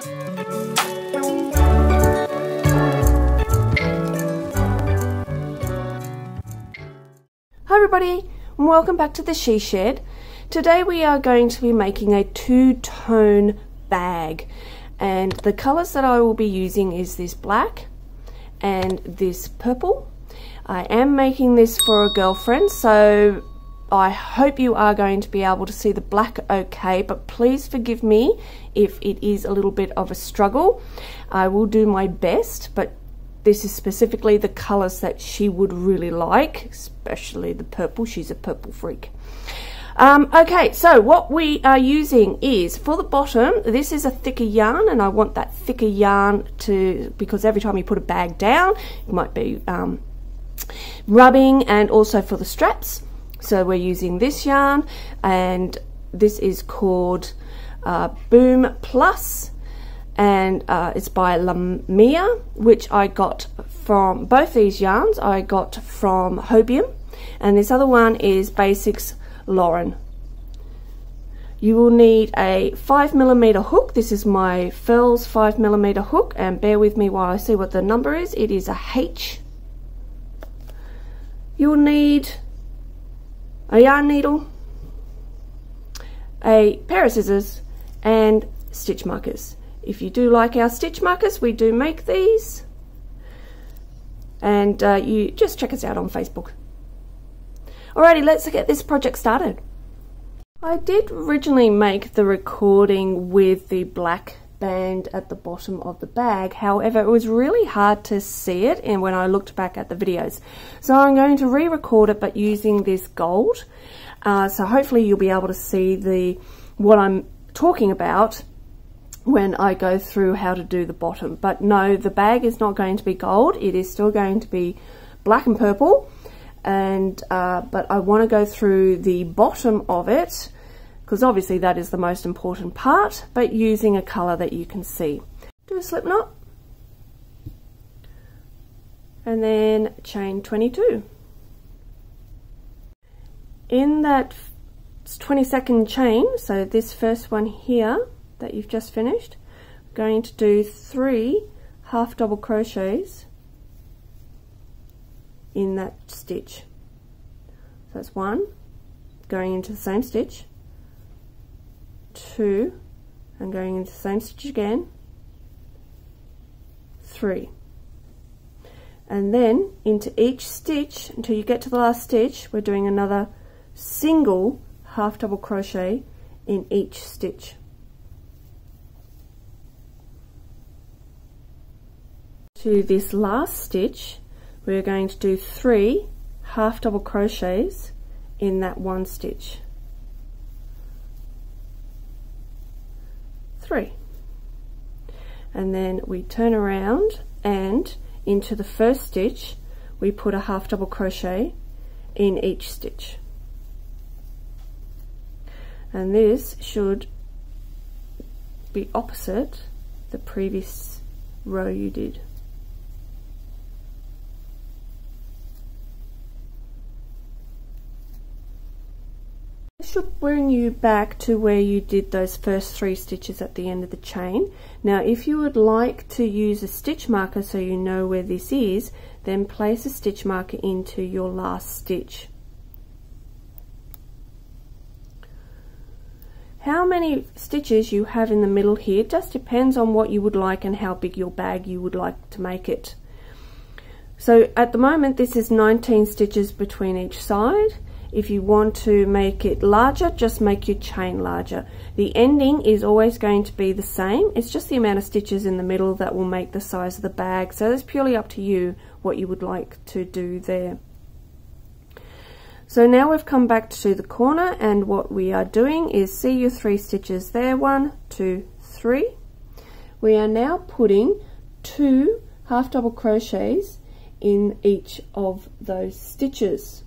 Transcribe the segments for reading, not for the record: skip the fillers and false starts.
Hi everybody, and welcome back to the She Shed. Today we are going to be making a two-tone bag, and the colours that I will be using is this black and this purple. I am making this for a girlfriend, so I hope you are going to be able to see the black okay, but please forgive me if it is a little bit of a struggle. I will do my best, but this is specifically the colours that she would really like, especially the purple. She's a purple freak. Okay, so what we are using is, for the bottom, this is a thicker yarn, and I want that thicker yarn to, because every time you put a bag down, it might be rubbing, and also for the straps. So we're using this yarn, and this is called Boom Plus, and it's by La Mia, which I got from, both these yarns I got from Hobium, and this other one is Basics Lauren. You will need a 5mm hook. This is my Furls 5mm hook, and bear with me while I see what the number is. It is a H. You'll need a yarn needle, a pair of scissors, and stitch markers. If you do like our stitch markers, we do make these, and you just check us out on Facebook. Alrighty, let's get this project started. I did originally make the recording with the black band at the bottom of the bag, however it was really hard to see it and when I looked back at the videos, so I'm going to re-record it but using this gold, so hopefully you'll be able to see the what I'm talking about when I go through how to do the bottom. But no, the bag is not going to be gold, it is still going to be black and purple, and but I want to go through the bottom of it, because obviously that is the most important part, but using a colour that you can see. Do a slip knot, and then chain 22. In that 22nd chain, so this first one here that you've just finished, I'm going to do 3 half double crochets in that stitch. So that's 1, going into the same stitch, 2, and going into the same stitch again, 3, and then into each stitch until you get to the last stitch. We're doing another single half double crochet in each stitch. To this last stitch, we're going to do 3 half double crochets in that one stitch. 3, and then we turn around, and into the first stitch we put a half double crochet in each stitch, and this should be opposite the previous row you did. This should bring you back to where you did those first 3 stitches at the end of the chain. Now if you would like to use a stitch marker so you know where this is, then place a stitch marker into your last stitch. How many stitches you have in the middle here just depends on what you would like and how big your bag you would like to make it. So at the moment this is 19 stitches between each side. If you want to make it larger, just make your chain larger. The ending is always going to be the same, it's just the amount of stitches in the middle that will make the size of the bag, so it's purely up to you what you would like to do there. So now we've come back to the corner, and what we are doing is, see your 3 stitches there, 1, 2, 3. We are now putting 2 half double crochets in each of those stitches.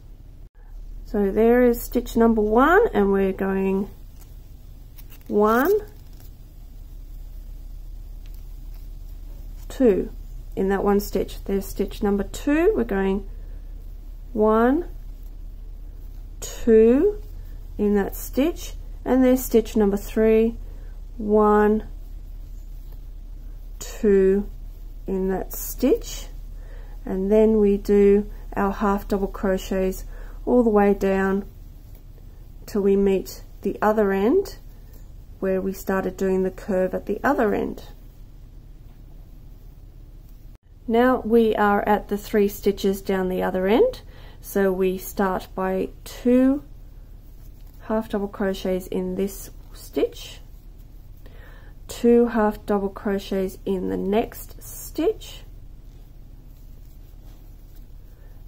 So there is stitch number 1, and we're going 1, 2 in that one stitch. There's stitch number 2, we're going 1, 2 in that stitch, and there's stitch number 3, 1, 2 in that stitch, and then we do our half double crochets all the way down till we meet the other end where we started doing the curve at the other end. Now we are at the 3 stitches down the other end, so we start by 2 half double crochets in this stitch, 2 half double crochets in the next stitch,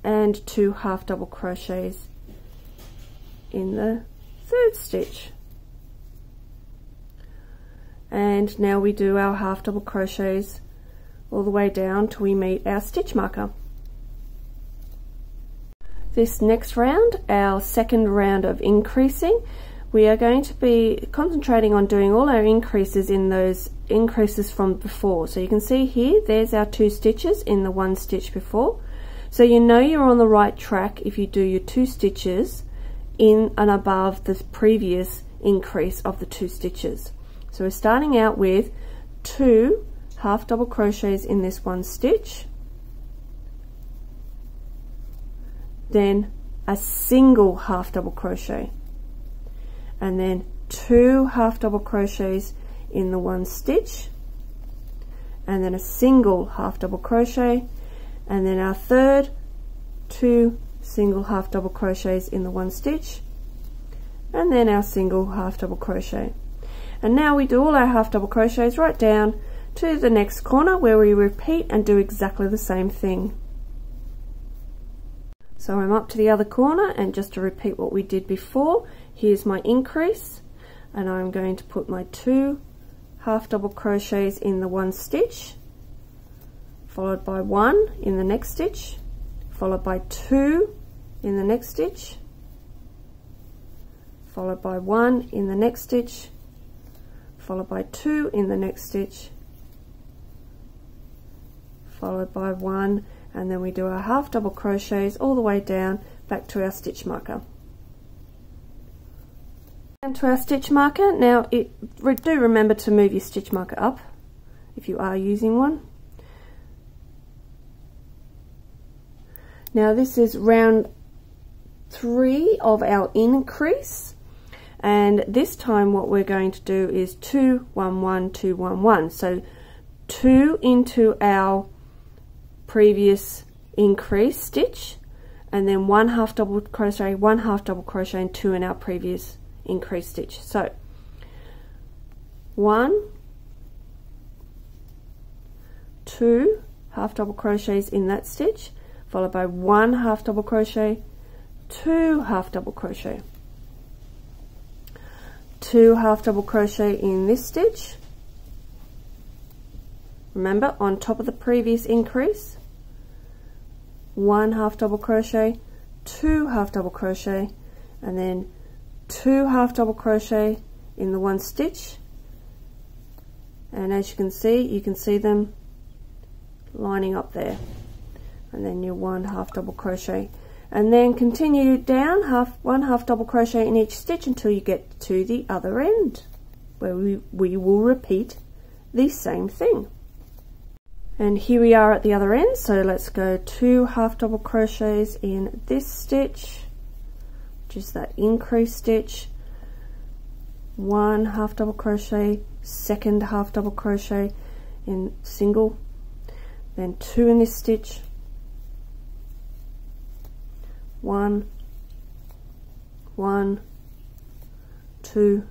and 2 half double crochets in the 3rd stitch. And now we do our half double crochets all the way down till we meet our stitch marker. This next round, our 2nd round of increasing, we are going to be concentrating on doing all our increases in those increases from before. So you can see here, there's our 2 stitches in the 1 stitch before. So you know you're on the right track if you do your 2 stitches in and above the previous increase of the 2 stitches. So we're starting out with 2 half double crochets in this 1 stitch, then a single half double crochet, and then 2 half double crochets in the 1 stitch, and then a single half double crochet, and then our 3rd 2 single half double crochets in the 1 stitch, and then our single half double crochet. And now we do all our half double crochets right down to the next corner where we repeat and do exactly the same thing. So I'm up to the other corner, and just to repeat what we did before, here's my increase, and I'm going to put my 2 half double crochets in the 1 stitch, followed by 1 in the next stitch, followed by 2 in the next stitch, followed by 1 in the next stitch, followed by 2 in the next stitch, followed by 1, and then we do our half double crochets all the way down back to our stitch marker. And to our stitch marker, now do remember to move your stitch marker up if you are using one. Now this is round 3 of our increase, and this time what we're going to do is 2, 1, 1, 2, 1, 1. So 2 into our previous increase stitch, and then 1 half double crochet, 1 half double crochet, and 2 in our previous increase stitch. So 1, 2 half double crochets in that stitch, followed by 1 half double crochet, 2 half double crochet, 2 half double crochet in this stitch, remember on top of the previous increase, 1 half double crochet, 2 half double crochet, and then 2 half double crochet in the 1 stitch. And as you can see them lining up there, and then your 1 half double crochet, and then continue down 1 half double crochet in each stitch until you get to the other end where we will repeat the same thing. And here we are at the other end, so let's go 2 half double crochets in this stitch, which is that increase stitch, 1 half double crochet, 2nd half double crochet in single, then 2 in this stitch, 1, 1, 2,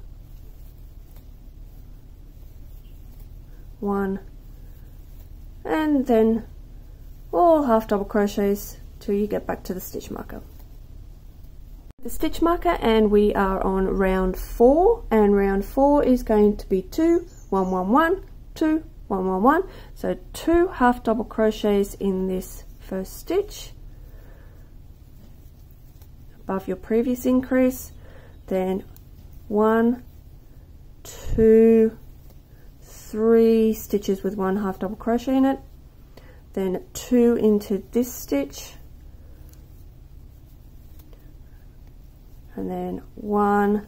1, and then all half double crochets till you get back to the stitch marker. The stitch marker, and we are on round 4, and round 4 is going to be 2, 1, 1, 1, 2, 1, 1, 1. So 2 half double crochets in this 1st stitch above your previous increase, then 1, 2, 3 stitches with 1 half double crochet in it, then 2 into this stitch, and then 1,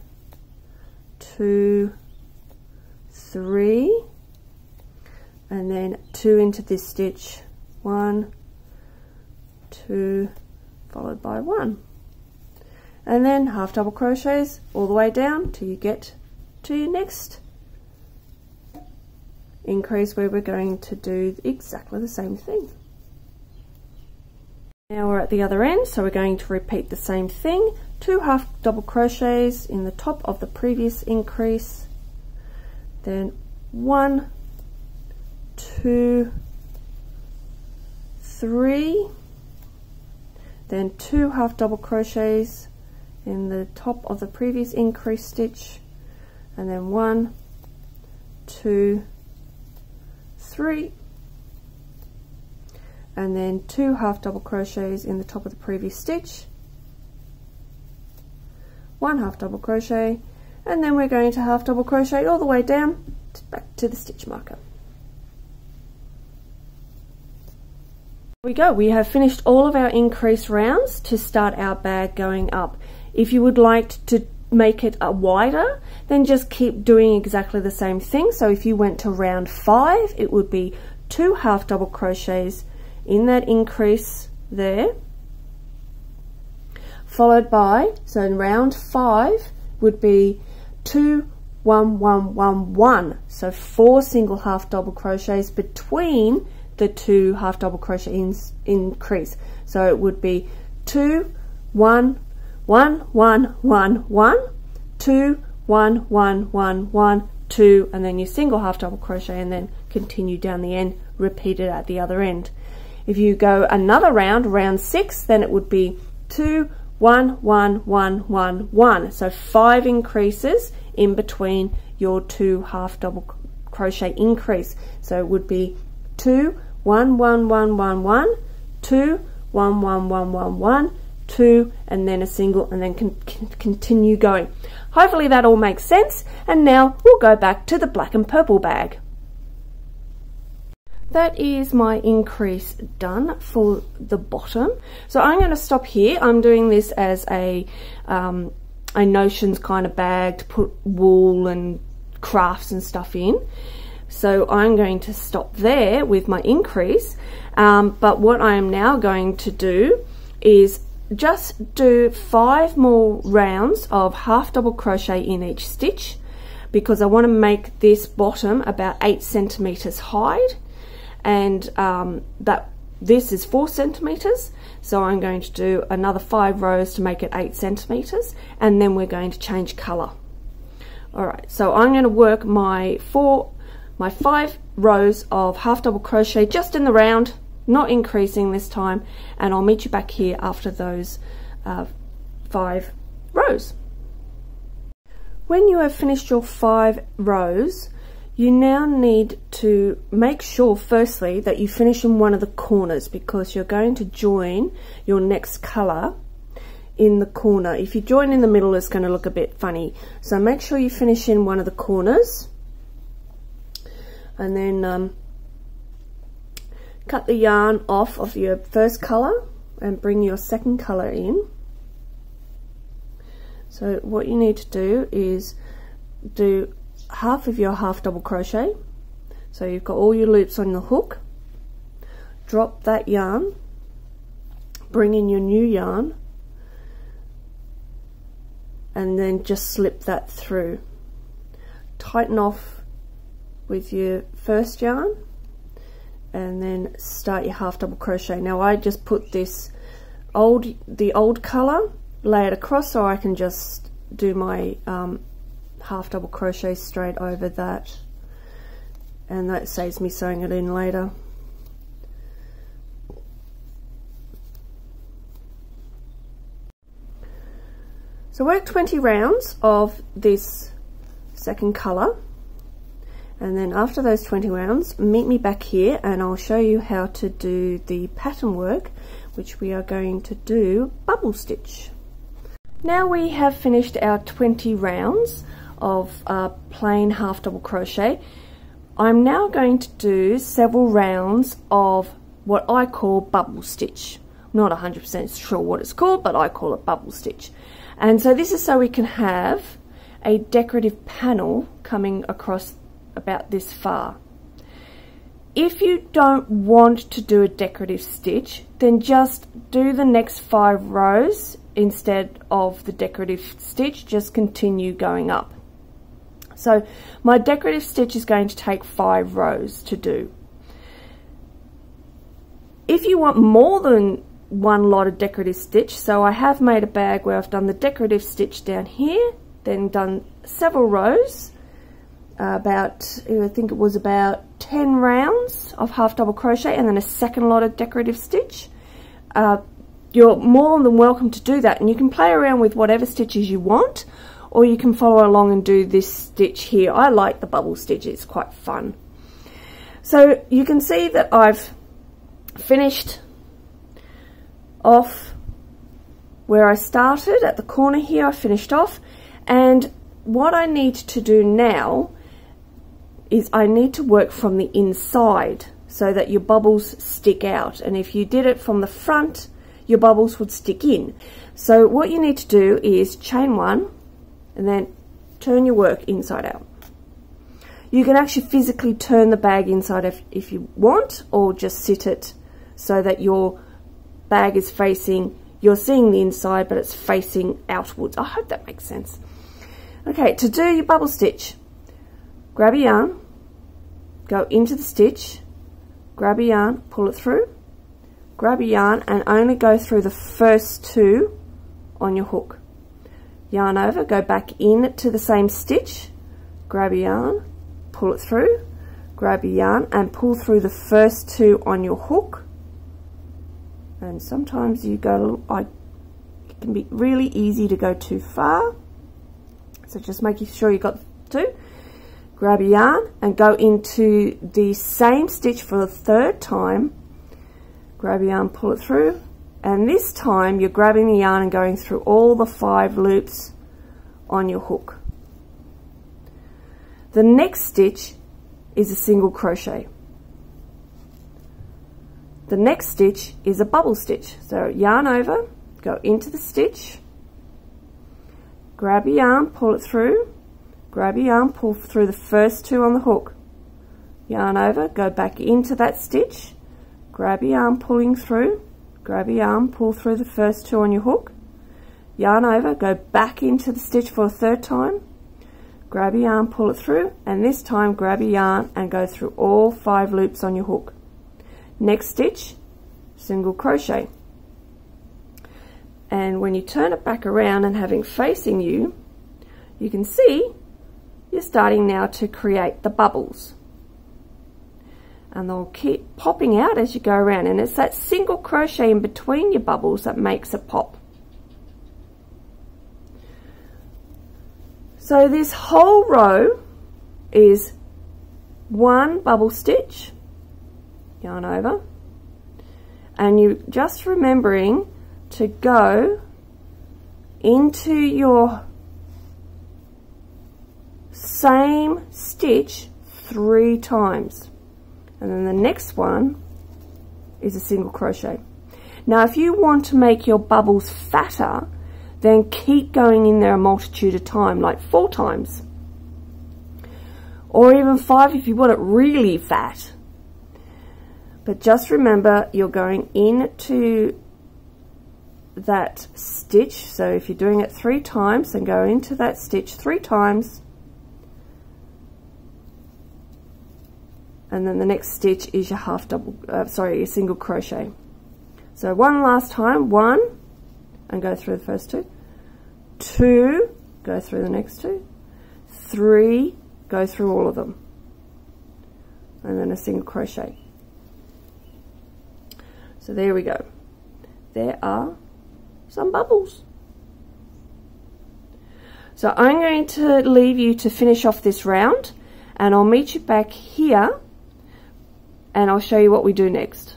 2, 3, and then 2 into this stitch, 1, 2 followed by 1, and then half double crochets all the way down till you get to your next increase, where we're going to do exactly the same thing. Now we're at the other end, so we're going to repeat the same thing, 2 half double crochets in the top of the previous increase, then 1, 2, 3, then 2 half double crochets in the top of the previous increase stitch, and then 1, 2, 3, and then 2 half double crochets in the top of the previous stitch, 1 half double crochet, and then we're going to half double crochet all the way down back to the stitch marker. There we go, we have finished all of our increase rounds to start our bag going up. If you would like to make it wider, then just keep doing exactly the same thing. So if you went to round 5, it would be 2 half double crochets in that increase there, followed by, so in round 5 would be 2, 1, 1, 1, 1, so 4 single half double crochets between the 2 half double crochet increase, so it would be 2, 1, 1, 1, 1, 1, 2, 1, 1, 1, 1, 2, and then your single half double crochet, and then continue down the end, repeat it at the other end. If you go another round, round 6, then it would be 2, 1, 1, 1, 1, 1, so 5 increases in between your 2 half double crochet increase, so it would be 2, 1, 1, 1, 1, 1, 2, 1, 1, 1, 1, 1, 2, and then a single, and then continue going. Hopefully that all makes sense, and now we'll go back to the black and purple bag. That is my increase done for the bottom, so I'm going to stop here. I'm doing this as a notions kind of bag to put wool and crafts and stuff in, so I'm going to stop there with my increase, but what I am now going to do is just do 5 more rounds of half double crochet in each stitch, because I want to make this bottom about 8 centimeters high, and that this is 4 centimeters, so I'm going to do another 5 rows to make it 8 centimeters, and then we're going to change color. All right, so I'm going to work my 5 rows of half double crochet just in the round, not increasing this time, and I'll meet you back here after those 5 rows. When you have finished your 5 rows, you now need to make sure firstly that you finish in one of the corners, because you're going to join your next color in the corner. If you join in the middle, it's going to look a bit funny, so make sure you finish in one of the corners, and then cut the yarn off of your first color and bring your second color in. So what you need to do is do half of your half double crochet, so you've got all your loops on the hook, drop that yarn, bring in your new yarn, and then just slip that through, tighten off with your first yarn, and then start your half double crochet. Now I just put this the old color layered across, so I can just do my half double crochet straight over that, and that saves me sewing it in later. So work 20 rounds of this second color, and then after those 20 rounds meet me back here, and I'll show you how to do the pattern work, which we are going to do bubble stitch. Now we have finished our 20 rounds of plain half double crochet. I'm now going to do several rounds of what I call bubble stitch. I'm not 100% sure what it's called, but I call it bubble stitch. And so this is so we can have a decorative panel coming across about this far. If you don't want to do a decorative stitch, then just do the next 5 rows instead of the decorative stitch, just continue going up. So my decorative stitch is going to take 5 rows to do. If you want more than one lot of decorative stitch, so I have made a bag where I've done the decorative stitch down here, then done several rows, about, I think it was about 10 rounds of half double crochet and then a second lot of decorative stitch. You're more than welcome to do that, and you can play around with whatever stitches you want, or you can follow along and do this stitch here. I like the bubble stitch, it's quite fun. So you can see that I've finished off where I started at the corner here. I finished off, and what I need to do now is I need to work from the inside so that your bubbles stick out, and if you did it from the front your bubbles would stick in. So what you need to do is chain 1 and then turn your work inside out. You can actually physically turn the bag inside if you want, or just sit it so that your bag is facing, you're seeing the inside but it's facing outwards. I hope that makes sense. Okay, to do your bubble stitch, grab a yarn, go into the stitch, grab a yarn, pull it through, grab a yarn, and only go through the first 2 on your hook. Yarn over, go back in to the same stitch, grab a yarn, pull it through, grab a yarn, and pull through the first 2 on your hook. And sometimes you go, it can be really easy to go too far, so just making sure you got 2. Grab a yarn and go into the same stitch for the 3rd time, grab a yarn, pull it through, and this time you're grabbing the yarn and going through all the 5 loops on your hook. The next stitch is a single crochet. The next stitch is a bubble stitch, so yarn over, go into the stitch, grab a yarn, pull it through, grab a yarn, pull through the first 2 on the hook, yarn over, go back into that stitch, grab a yarn, pulling through, grab a yarn, pull through the first 2 on your hook, yarn over, go back into the stitch for a 3rd time, grab a yarn, pull it through, and this time grab a yarn and go through all 5 loops on your hook. Next stitch, single crochet. And when you turn it back around and having facing you, you can see you're starting now to create the bubbles, and they'll keep popping out as you go around, and it's that single crochet in between your bubbles that makes it pop. So this whole row is 1 bubble stitch, yarn over, and you're just remembering to go into your same stitch 3 times, and then the next one is a single crochet. Now if you want to make your bubbles fatter, then keep going in there a multitude of time, like 4 times or even 5 if you want it really fat, but just remember you're going into that stitch. So if you're doing it 3 times, then go into that stitch 3 times, and then the next stitch is your half double your single crochet. So 1 last time, 1 and go through the first 2, 2 go through the next 2, 3 go through all of them, and then a single crochet. So there we go, there are some bubbles. So I'm going to leave you to finish off this round, and I'll meet you back here and I'll show you what we do next.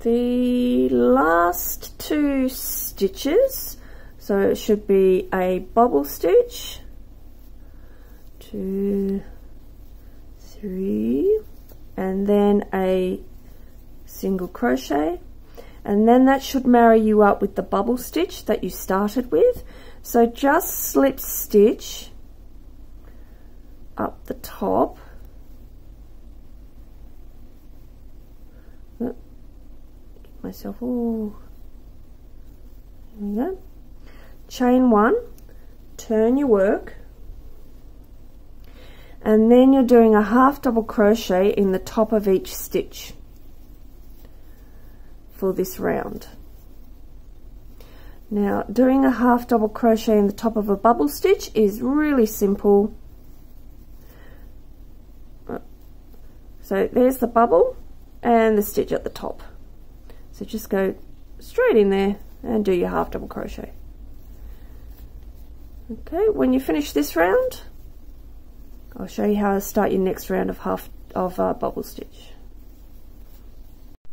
The last 2 stitches, so it should be a bubble stitch, 2, 3 and then a single crochet, and then that should marry you up with the bubble stitch that you started with. So just slip stitch up the top myself. Ooh. There we go. Chain one, turn your work, and then you're doing a half double crochet in the top of each stitch for this round. Now, doing a half double crochet in the top of a bubble stitch is really simple. So there's the bubble and the stitch at the top. So just go straight in there and do your half double crochet. Okay, when you finish this round, I'll show you how to start your next round of bubble stitch.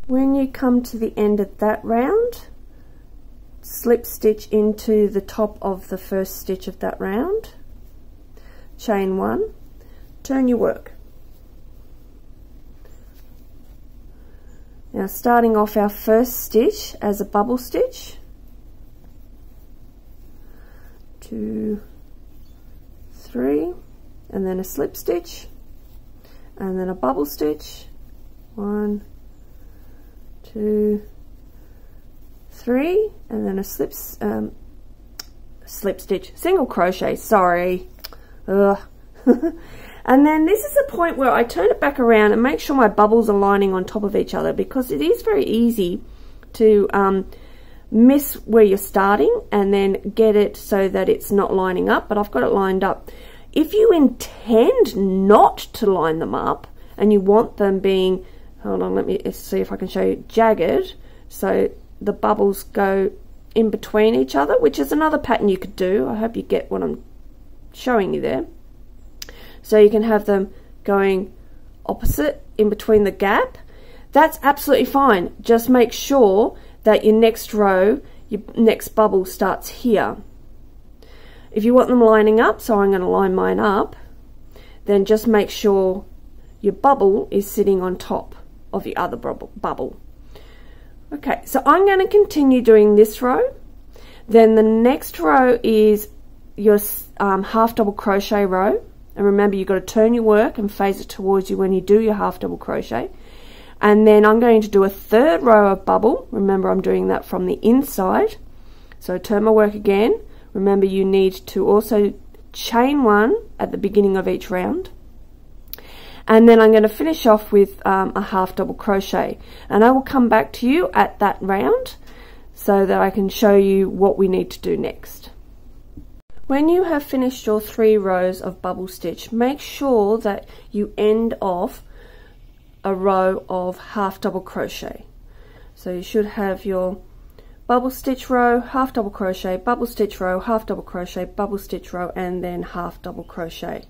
When you come to the end of that round, slip stitch into the top of the first stitch of that round, chain one, turn your work. Now, starting off our first stitch as a bubble stitch, 2, 3, and then a slip stitch, and then a bubble stitch, 1, 2, 3, and then a slip stitch, single crochet, sorry. And then this is the point where I turn it back around and make sure my bubbles are lining on top of each other, because it is very easy to miss where you're starting and then get it so that it's not lining up, but I've got it lined up. If you intend not to line them up and you want them being, hold on, let me see if I can show you, jagged, so the bubbles go in between each other, which is another pattern you could do. I hope you get what I'm showing you there. So you can have them going opposite in between the gap. That's absolutely fine. Just make sure that your next row, your next bubble starts here. If you want them lining up, so I'm going to line mine up, then just make sure your bubble is sitting on top of the other bubble. Okay, so I'm going to continue doing this row. Then the next row is your half double crochet row. And remember, you've got to turn your work and face it towards you when you do your half double crochet. And then I'm going to do a third row of bubble. Remember, I'm doing that from the inside. So turn my work again. Remember, you need to also chain one at the beginning of each round. And then I'm going to finish off with a half double crochet. And I will come back to you at that round so that I can show you what we need to do next. When you have finished your 3 rows of bubble stitch, make sure that you end off a row of half double crochet. So you should have your bubble stitch row, half double crochet, bubble stitch row, half double crochet, bubble stitch row, and then half double crochet.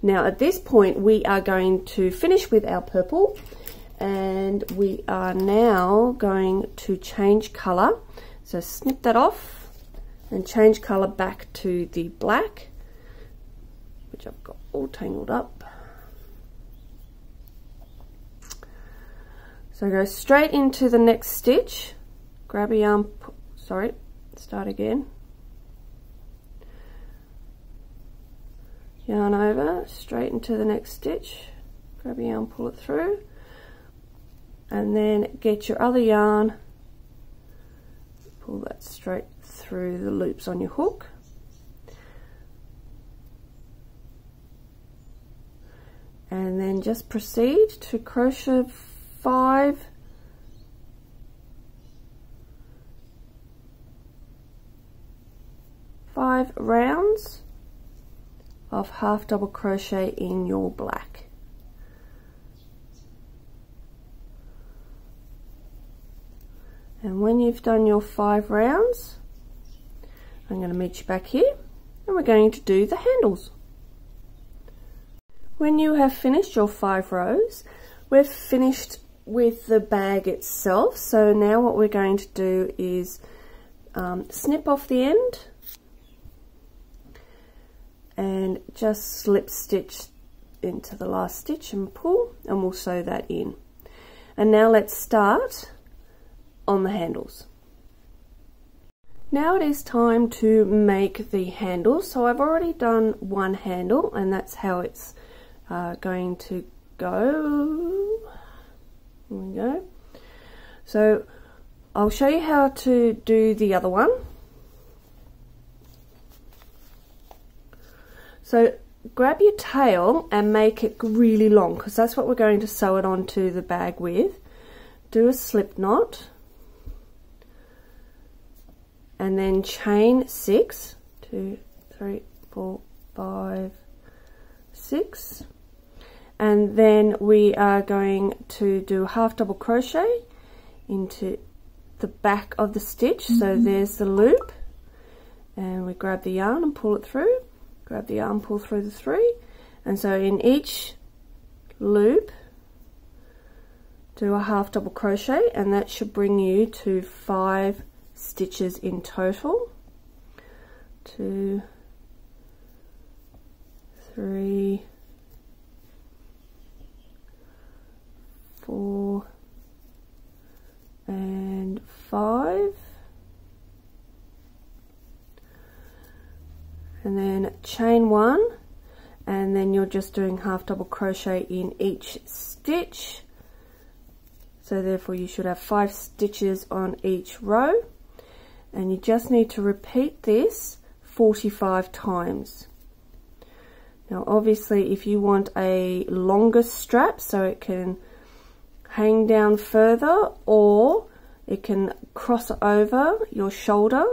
Now at this point we are going to finish with our purple, and we are now going to change color. So snip that off and change color back to the black, which I've got all tangled up. So go straight into the next stitch, grab a yarn, sorry, start again. Yarn over, straight into the next stitch, grab a yarn, pull it through, and then get your other yarn, pull that straight through the loops on your hook, and then just proceed to crochet 5 rounds of half double crochet in your black. And when you've done your 5 rounds, I'm going to meet you back here, and we're going to do the handles. When you have finished your 5 rows, we're finished with the bag itself. So now what we're going to do is snip off the end and just slip stitch into the last stitch and pull, and we'll sew that in. And now let's start on the handles. Now it is time to make the handles. So I've already done one handle, and that's how it's going to go. There we go. So I'll show you how to do the other one. So grab your tail and make it really long, because that's what we're going to sew it onto the bag with. Do a slip knot and then chain 6, 2, 3, 4, 5, 6, and then we are going to do half double crochet into the back of the stitch. So there's the loop, and we grab the yarn and pull it through, grab the yarn, pull through the 3, and so in each loop do a half double crochet, and that should bring you to 5 stitches in total. 2, 3, 4, and 5, and then chain 1, and then you're just doing half double crochet in each stitch, so therefore you should have 5 stitches on each row, and you just need to repeat this 45 times. Now obviously if you want a longer strap so it can hang down further or it can cross over your shoulder,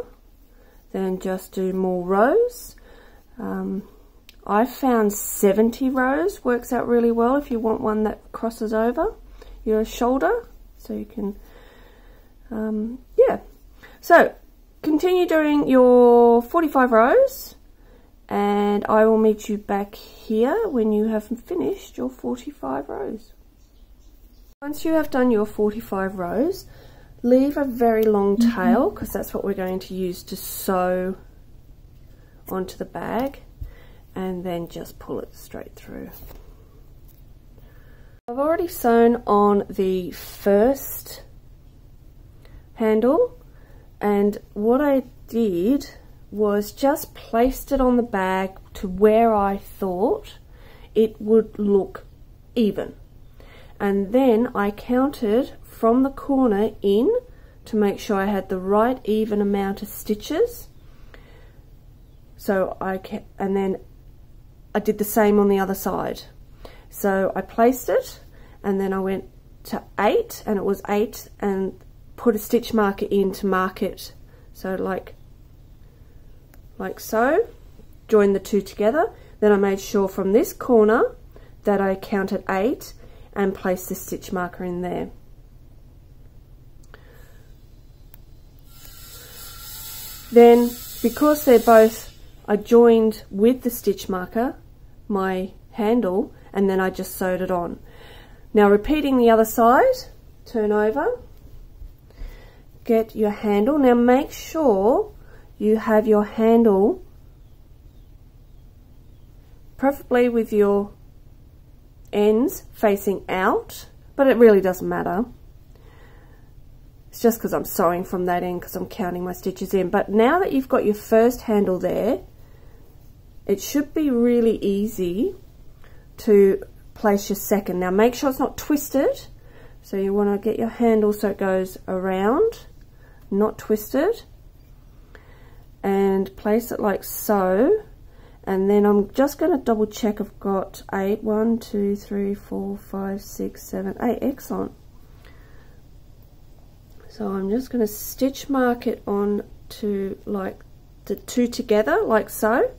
then just do more rows. I found 70 rows works out really well if you want one that crosses over your shoulder, so you can so continue doing your 45 rows, and I will meet you back here when you have finished your 45 rows. Once you have done your 45 rows, leave a very long tail, because that's what we're going to use to sew onto the bag, and then just pull it straight through. I've already sewn on the first handle, and what I did was just placed it on the bag to where I thought it would look even, and then I counted from the corner in to make sure I had the right even amount of stitches. So and then I did the same on the other side. So I placed it, and then I went to 8, and it was 8, and put a stitch marker in to mark it. So like so, join the 2 together. Then I made sure from this corner that I counted 8 and placed the stitch marker in there. Then, because they're both, I joined with the stitch marker, my handle, and then I just sewed it on. Now repeating the other side, turn over, get your handle. Now make sure you have your handle, preferably with your ends facing out, but it really doesn't matter. It's just because I'm sewing from that end because I'm counting my stitches in. But now that you've got your first handle there, it should be really easy to place your second. Now make sure it's not twisted, so you want to get your handle so it goes around, not twisted, and place it like so. And then I'm just going to double check I've got 8. 1, 2, 3, 4, 5, 6, 7, 8. Excellent. So I'm just going to stitch mark it on to like the 2 together, like so.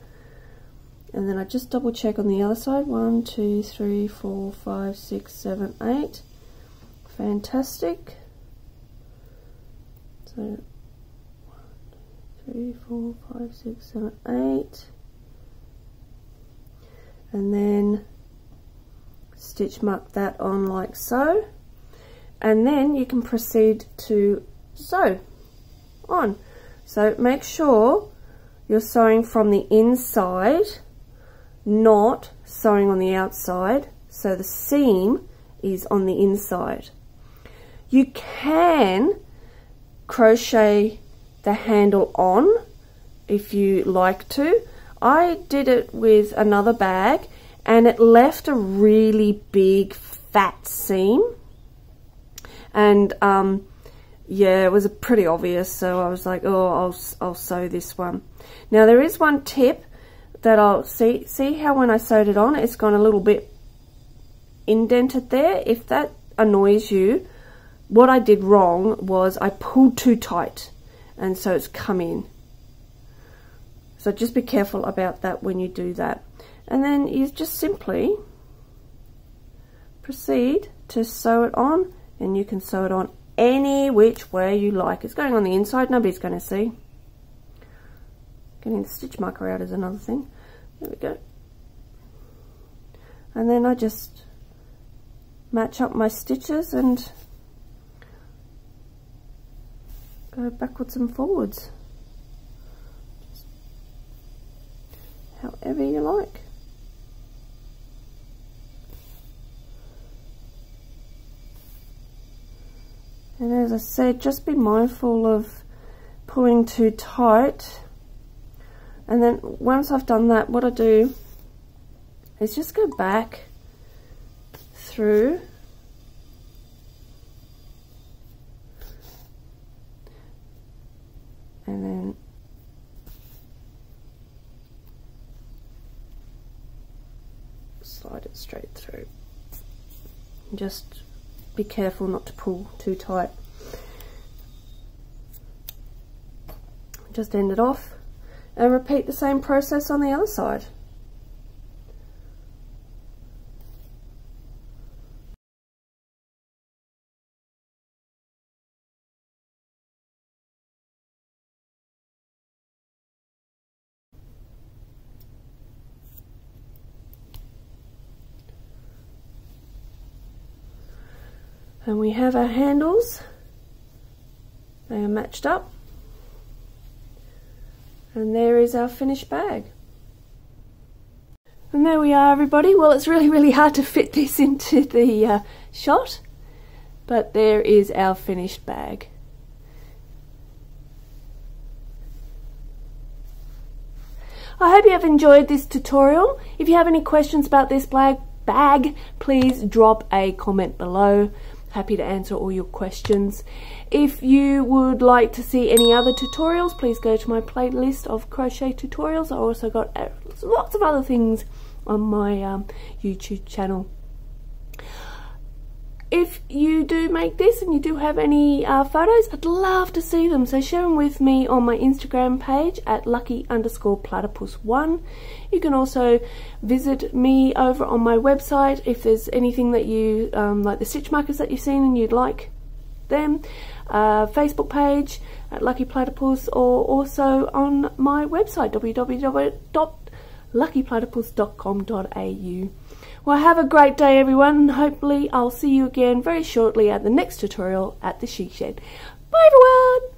And then I just double check on the other side. 1, 2, 3, 4, 5, 6, 7, 8. Fantastic. So 1, 2, 3, 4, 5, 6, 7, 8. And then stitch mark that on like so. And then you can proceed to sew on. So make sure you're sewing from the inside, not sewing on the outside, so the seam is on the inside. You can crochet the handle on if you like to. I did it with another bag, and it left a really big fat seam. And yeah, it was pretty obvious, so I was like, oh, I'll sew this one. Now there is one tip that I'll see how when I sewed it on, it's gone a little bit indented there. If that annoys you, what I did wrong was I pulled too tight, and so it's come in. So just be careful about that when you do that. And then you just simply proceed to sew it on, and you can sew it on any which way you like. It's going on the inside, nobody's going to see. Getting the stitch marker out is another thing. There we go. And then I just match up my stitches and go backwards and forwards, just however you like. And as I said, just be mindful of pulling too tight. And then once I've done that, what I do is just go back through and then slide it straight through. Just be careful not to pull too tight. Just end it off and repeat the same process on the other side. And we have our handles, they are matched up, and there is our finished bag. And there we are, everybody. Well, it's really hard to fit this into the shot, but there is our finished bag. I hope you have enjoyed this tutorial. If you have any questions about this bag, please drop a comment below. Happy to answer all your questions. If you would like to see any other tutorials, please go to my playlist of crochet tutorials. I also got lots of other things on my YouTube channel. If you do make this and you do have any photos, I'd love to see them, so share them with me on my Instagram page at lucky_platypus1. You can also visit me over on my website if there's anything that you like, the stitch markers that you've seen and you'd like them. Facebook page at Lucky Platypus, or also on my website www.luckyplatypus.com.au. Well, have a great day, everyone. Hopefully I'll see you again very shortly at the next tutorial at the She Shed. Bye, everyone!